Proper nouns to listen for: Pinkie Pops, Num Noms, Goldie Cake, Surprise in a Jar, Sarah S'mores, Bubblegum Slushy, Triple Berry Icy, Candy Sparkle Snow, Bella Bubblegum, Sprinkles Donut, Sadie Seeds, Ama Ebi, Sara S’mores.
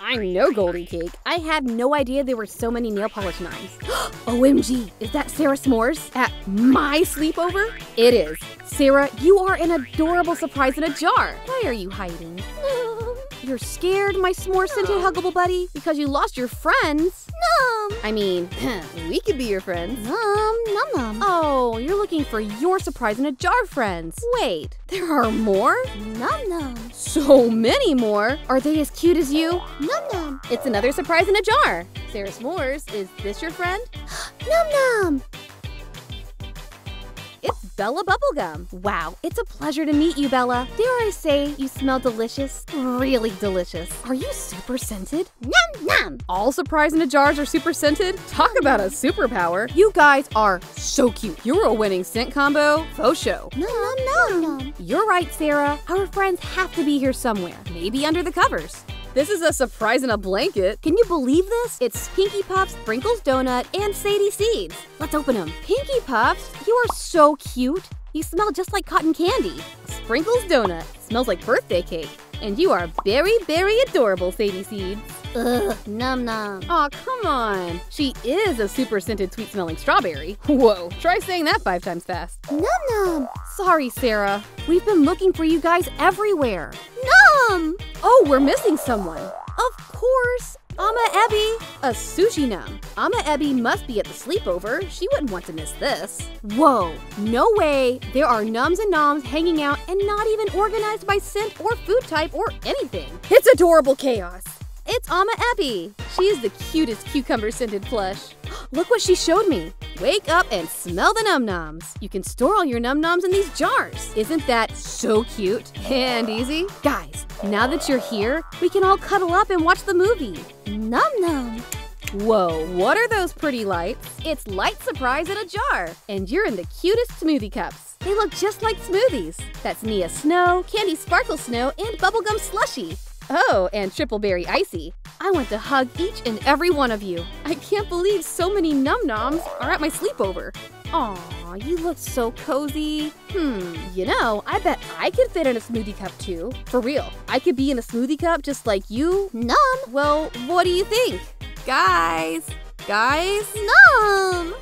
much. I know Goldie Cake. I had no idea there were so many nail polish knives. OMG, is that Sarah S'mores at my sleepover? It is. Sarah, you are an adorable surprise in a jar. Why are you hiding? You're scared, my s'more-scented huggable buddy, because you lost your friends. Nom! I mean, we could be your friends. Nom, nom, nom. Oh, you're looking for your surprise in a jar friends. Wait, there are more? Nom, nom. So many more. Are they as cute as you? Nom, nom. It's another surprise in a jar. Sarah S'mores, is this your friend? Nom, nom. It's Bella Bubblegum. Wow, it's a pleasure to meet you, Bella. Dare I say you smell delicious? Really delicious. Are you super scented? Nom nom! All surprise in the jars are super scented? Talk about a superpower. You guys are so cute. You're a winning scent combo, faux show. Nom nom nom nom. You're right, Sarah. Our friends have to be here somewhere. Maybe under the covers. This is a surprise in a blanket. Can you believe this? It's Pinkie Pops, Sprinkles Donut, and Sadie Seeds. Let's open them. Pinkie Pops, you are so cute. You smell just like cotton candy. Sprinkles Donut smells like birthday cake. And you are very, very adorable, Sadie Seeds. Ugh, nom nom. Aw, come on. She is a super scented sweet smelling strawberry. Whoa, try saying that 5 times fast. Nom nom. Sorry, Sarah. We've been looking for you guys everywhere. Nom! Oh, we're missing someone. Of course, Ama Ebi, a sushi nom. Ama Ebi must be at the sleepover. She wouldn't want to miss this. Whoa, no way. There are nums and noms hanging out and not even organized by scent or food type or anything. It's adorable chaos. It's Ama Ebi. She is the cutest cucumber-scented plush. Look what she showed me. Wake up and smell the num-noms. You can store all your num-noms in these jars. Isn't that so cute and easy? Guys, now that you're here, we can all cuddle up and watch the movie. Num-nom. Whoa, what are those pretty lights? It's Light Surprise in a Jar. And you're in the cutest smoothie cups. They look just like smoothies. That's Nia Snow, Candy Sparkle Snow, and Bubblegum Slushy. Oh, and Triple Berry Icy. I want to hug each and every one of you. I can't believe so many num-noms are at my sleepover. Aw, you look so cozy. You know, I bet I could fit in a smoothie cup too. For real, I could be in a smoothie cup just like you. Num. Well, what do you think? Guys. Guys. Num.